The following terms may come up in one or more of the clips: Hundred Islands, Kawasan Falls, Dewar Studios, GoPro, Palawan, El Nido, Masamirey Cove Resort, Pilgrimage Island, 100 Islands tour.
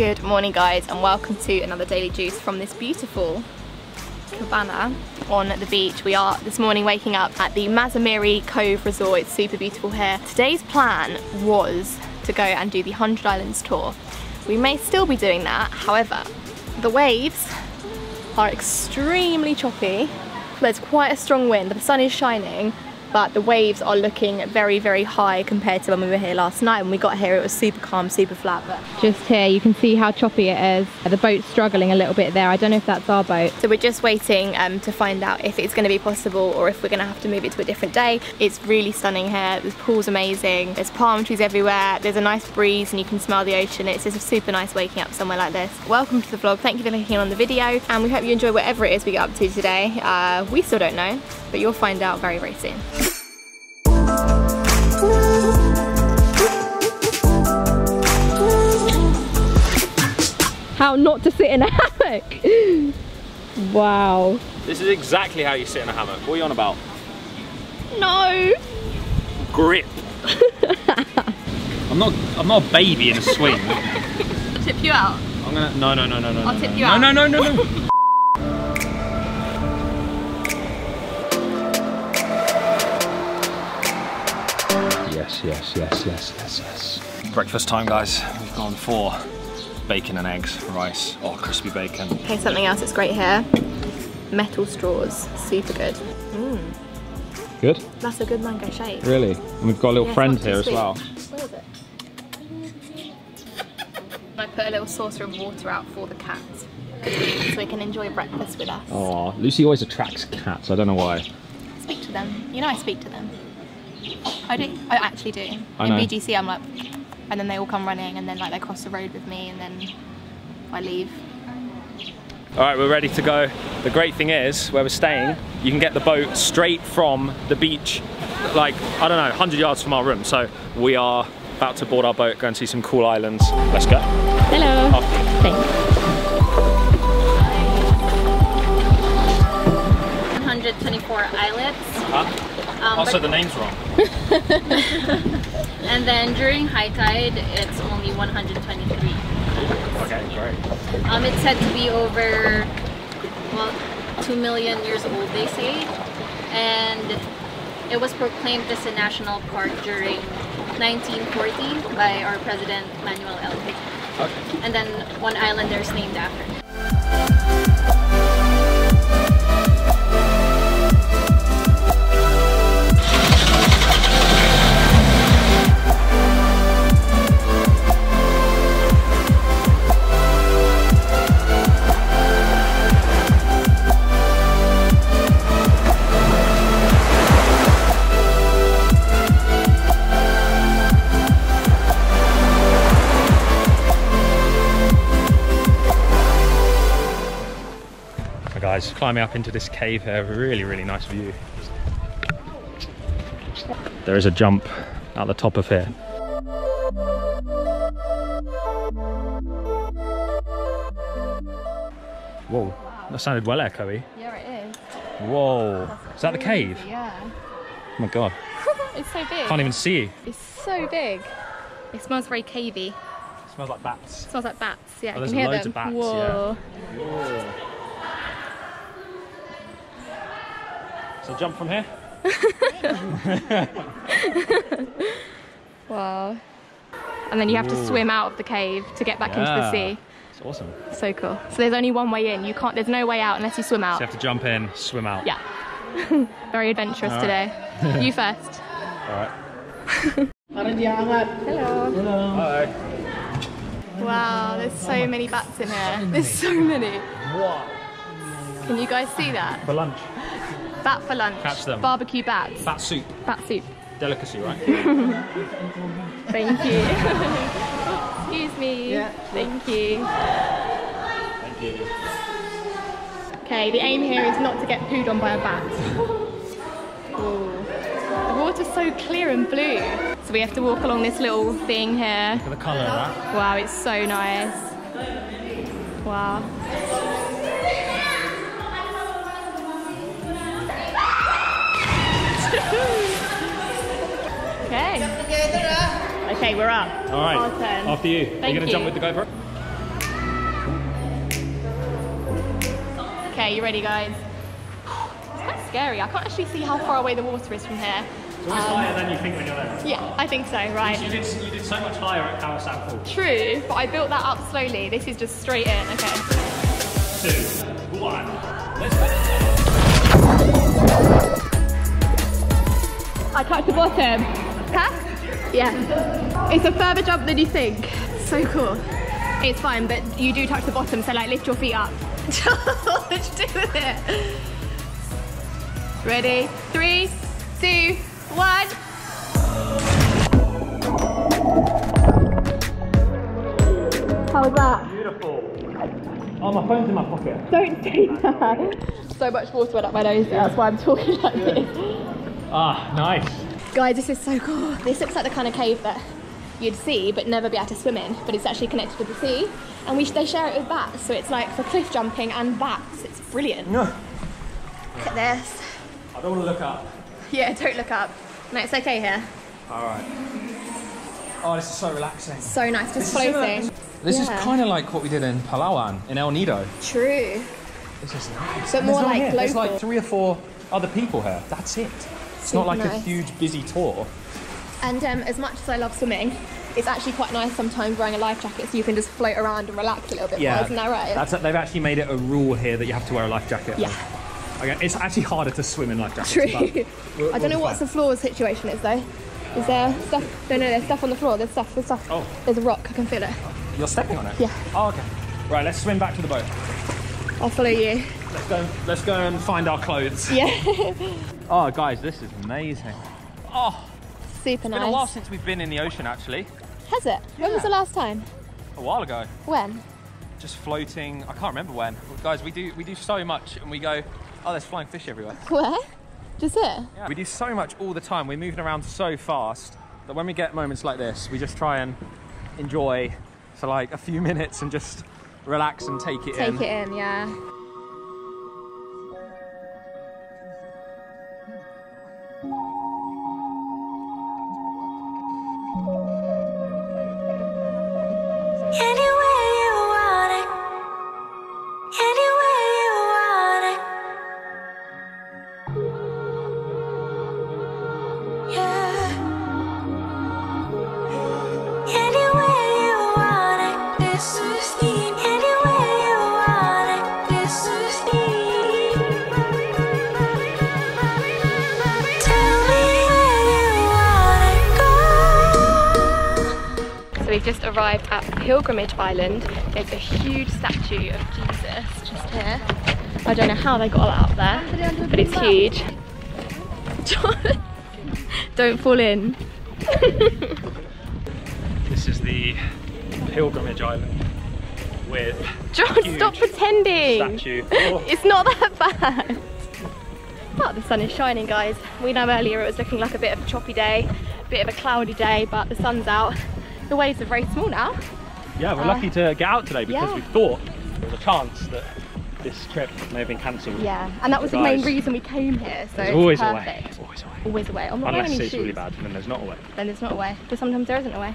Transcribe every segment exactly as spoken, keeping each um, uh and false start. Good morning guys, and welcome to another Daily Juice from this beautiful cabana on the beach. We are this morning waking up at the Masamirey Cove Resort. It's super beautiful here. Today's plan was to go and do the one hundred Islands tour. We may still be doing that, however, the waves are extremely choppy. There's quite a strong wind, but the sun is shining, but the waves are looking very, very high compared to when we were here last night. When we got here, it was super calm, super flat. But just here, you can see how choppy it is. The boat's struggling a little bit there. I don't know if that's our boat. So we're just waiting um, to find out if it's gonna be possible or if we're gonna have to move it to a different day. It's really stunning here. The pool's amazing. There's palm trees everywhere. There's a nice breeze and you can smell the ocean. It's just super nice waking up somewhere like this. Welcome to the vlog. Thank you for clicking on the video. And we hope you enjoy whatever it is we get up to today. Uh, we still don't know, but you'll find out very, very soon. How not to sit in a hammock. Wow. This is exactly how you sit in a hammock. What are you on about? No. Grip. I'm not I'm not a baby in a swing. I'll tip you out. I'm gonna no no no no no. I'll no, tip no. you out. No no no no no. Yes, yes, yes, yes, yes, yes. Breakfast time, guys. We've gone for bacon and eggs, rice, or crispy bacon. Okay, something else that's great here. Metal straws, super good. Mm. Good? That's a good mango shake. Really? And we've got a little yeah, friend here sweet. as well. Where is it? I put a little saucer of water out for the cats, so they can enjoy breakfast with us. Aw, Lucy always attracts cats, I don't know why. Speak to them. You know I speak to them. I do. I actually do. I In know. B G C, I'm like, and then they all come running, and then like they cross the road with me, and then I leave. All right, we're ready to go. The great thing is, where we're staying, you can get the boat straight from the beach, like I don't know, one hundred yards from our room. So we are about to board our boat, go and see some cool islands. Let's go. Hello. Oh. Thanks. one hundred twenty-four islands. Huh? Um, also, the name's wrong. And then during high tide, it's only one hundred twenty-three. Okay, great. Um, it's said to be over, well, two million years old, they say. And it was proclaimed as a national park during nineteen forty by our president, Manuel L. Okay. And then one island there is named after. Guys, climbing up into this cave here, really, really nice view. There is a jump at the top of here. Whoa, that sounded well echoey. Yeah, it is. Whoa, is that the cave? Yeah. Oh my god. It's so big. Can't even see you. It's so big. It smells very cavey. It smells like bats. It smells like bats, yeah. Oh, there's can loads hear them. of bats. Whoa. Yeah. Whoa. So jump from here. Wow. And then you have to Ooh. swim out of the cave to get back yeah. into the sea. It's awesome. So cool. So there's only one way in. You can't. There's no way out unless you swim out. So you have to jump in, swim out. Yeah. Very adventurous right. today. You first. All right. Hello. Hello. Hi. Wow. There's so oh many God. bats in here. So there's so many. Wow. Can you guys see that? For lunch. Bat for lunch. Catch them. Barbecue bats. Bat soup. Bat soup. Delicacy, right? Thank you. Excuse me. Yeah. Thank you. Thank you. Okay, the aim here is not to get pooed on by a bat. The water's so clear and blue. So we have to walk along this little thing here. Look at the colour of that. Wow, it's so nice. Wow. Okay. Okay, we're up. All right. After you. Thank Are you going to jump with the GoPro? Okay, you ready, guys? It's quite scary. I can't actually see how far away the water is from here. It's always um, higher than you think when you're there. Yeah, I think so, right? You did, you did so much higher at Kawasan Falls. True, but I built that up slowly. This is just straight in, okay. Two, one, let's go. I touched the bottom. Huh? Yeah. It's a further jump than you think. So cool. It's fine, but you do touch the bottom, so like lift your feet up. Let's do it. Ready? Three, two, one. How was that? Beautiful. Oh, my phone's in my pocket. Don't say that. So much water went up my nose, yeah. That's why I'm talking like yeah. this. Ah, nice. Guys, this is so cool. This looks like the kind of cave that you'd see but never be able to swim in, but it's actually connected with the sea. And we, they share it with bats, so it's like for cliff jumping and bats. It's brilliant. No. Look at this. I don't want to look up. Yeah, don't look up. No, it's okay here. All right. Oh, this is so relaxing. So nice, just floating. This yeah. is kind of like what we did in Palawan, in El Nido. True. This is nice. But more like local. There's like three or four other people here. That's it. It's Super not like nice. a huge, busy tour. And um, as much as I love swimming, it's actually quite nice sometimes wearing a life jacket so you can just float around and relax a little bit more, yeah, isn't that right? That's, they've actually made it a rule here that you have to wear a life jacket. Yeah. Okay, it's actually harder to swim in life jackets. True. We're, I don't know what the floor situation is though. Is there stuff? No, no, there's stuff on the floor. There's stuff, there's stuff. Oh. There's a rock, I can feel it. You're stepping on it? Yeah. Oh, okay. Right, let's swim back to the boat. I'll follow you. Let's go, let's go and find our clothes. Yeah. Oh, guys, this is amazing. Oh. Super nice. It's been a while since we've been in the ocean, actually. Has it? Yeah. When was the last time? A while ago. When? Just floating. I can't remember when. Guys, we do we do so much, and we go, oh, there's flying fish everywhere. Where? Just here? Yeah. We do so much all the time. We're moving around so fast that when we get moments like this, we just try and enjoy for like a few minutes and just relax and take it take in. Take it in, yeah. We've just arrived at Pilgrimage Island. There's a huge statue of Jesus just here. I don't know how they got all that up there, but it's huge. Don't fall in. This is the Pilgrimage Island with John, a huge stop pretending! Statue. Oh. It's not that bad. Oh, the sun is shining, guys. We know earlier it was looking like a bit of a choppy day, a bit of a cloudy day, but the sun's out. The waves are very small now. Yeah, we're uh, lucky to get out today because yeah. we thought there was a chance that this trip may have been cancelled. Yeah, and that was Guys. the main reason we came here. So there's always a way. There's always a way. Always a way. I'm not Unless it's shoes. really bad, then there's not a way. Then there's not a way. But sometimes there isn't a way.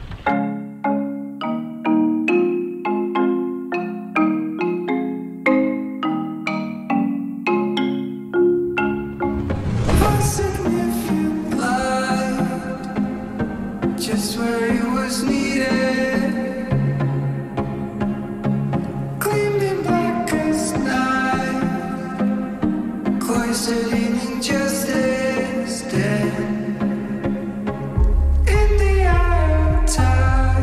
Just in the hour of time.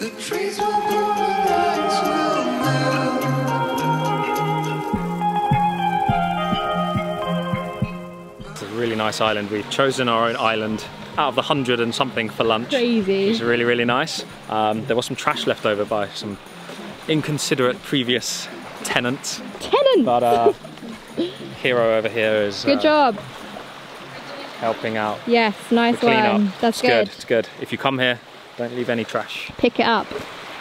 The trees will bloom and lights will move. It's a really nice island. We've chosen our own island out of the hundred and something for lunch. Crazy. It's really, really nice. Um, there was some trash left over by some inconsiderate previous tenants. Tenants? But uh, Hero over here is... Good uh, job. Helping out. Yes, nice one. That's it's good. good. It's good. If you come here, don't leave any trash. Pick it up.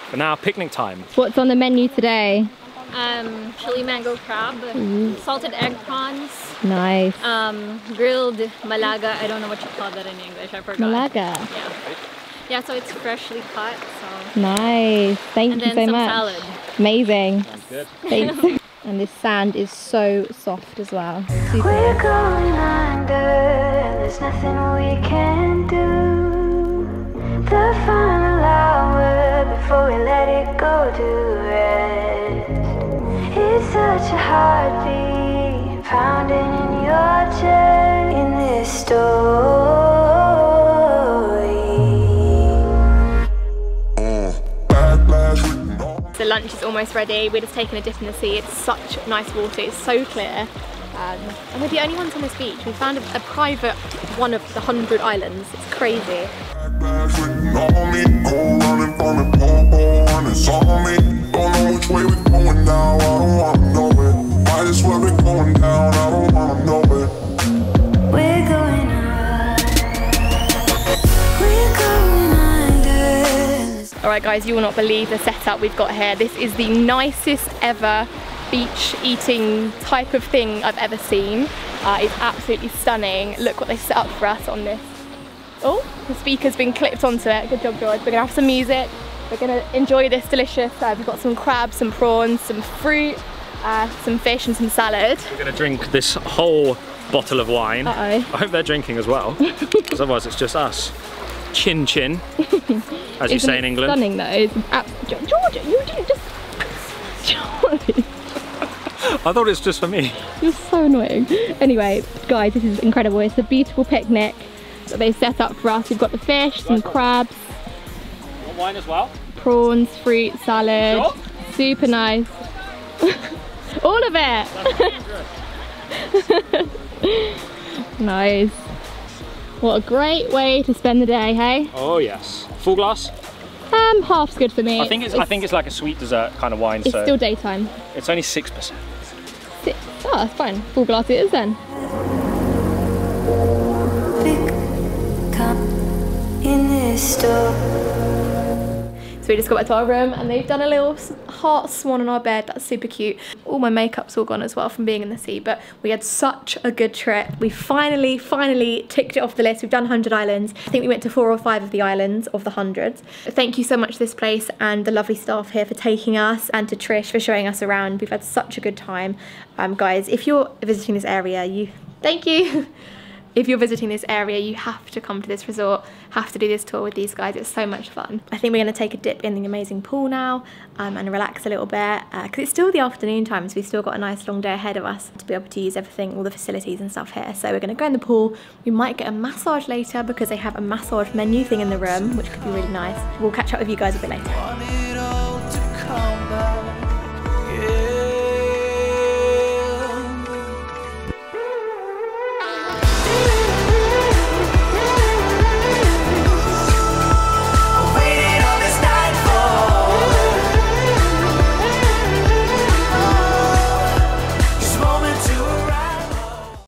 But now, picnic time. What's on the menu today? Um, chili mango crab, mm. salted egg prawns. Nice. Um, grilled malaga. I don't know what you call that in English. I forgot. Malaga. Yeah. Yeah. So it's freshly cut. So. Nice. Thank and you then so some much. Salad. Amazing. Sounds good. Thanks. And this sand is so soft as well. Super. We're going under. There's nothing we can do. The final hour before we let it go to rest. It's such a heartbeat pounding in your chest. In this story, the lunch is almost ready. We're just taking a dip in the sea. It's such nice water. It's so clear. Um, and we're the only ones on this beach. We found a, a private one of the hundred islands. It's crazy. Alright guys, you will not believe the setup we've got here. This is the nicest ever beach eating type of thing I've ever seen. Uh, it's absolutely stunning. Look what they set up for us on this. Oh, the speaker's been clipped onto it. Good job, George. We're going to have some music. We're going to enjoy this delicious. Uh, we've got some crabs, some prawns, some fruit, uh, some fish and some salad. We're going to drink this whole bottle of wine. Uh-oh. I hope they're drinking as well, because otherwise it's just us. Chin chin, as you say in England. Stunning though. It's George, you didn't just... George. I thought it was just for me. You're so annoying. Anyway, guys, this is incredible. It's a beautiful picnic that they set up for us. We've got the fish, some crabs, wine as well, prawns, fruit, salad. Sure? Super nice. All of it. Nice. What a great way to spend the day, hey? Oh yes. Full glass? Um, half's good for me. I think it's, it's I think it's like a sweet dessert kind of wine. It's so still daytime. It's only six percent. Six. Oh, that's fine. Full glass it is then. So we just got back to our room and they've done a little heart swan on our bed. That's super cute. All my makeup's all gone as well from being in the sea, but we had such a good trip. We finally, finally ticked it off the list. We've done one hundred islands. I think we went to four or five of the islands of the hundreds. Thank you so much to this place and the lovely staff here for taking us, and to Trish for showing us around. We've had such a good time. Um, guys, if you're visiting this area, you, thank you. If you're visiting this area, you have to come to this resort, have to do this tour with these guys. It's so much fun. I think we're going to take a dip in the amazing pool now um, and relax a little bit, because uh, it's still the afternoon time, so we've still got a nice long day ahead of us to be able to use everything, all the facilities and stuff here. So we're going to go in the pool. We might get a massage later because they have a massage menu thing in the room, which could be really nice. We'll catch up with you guys a bit later.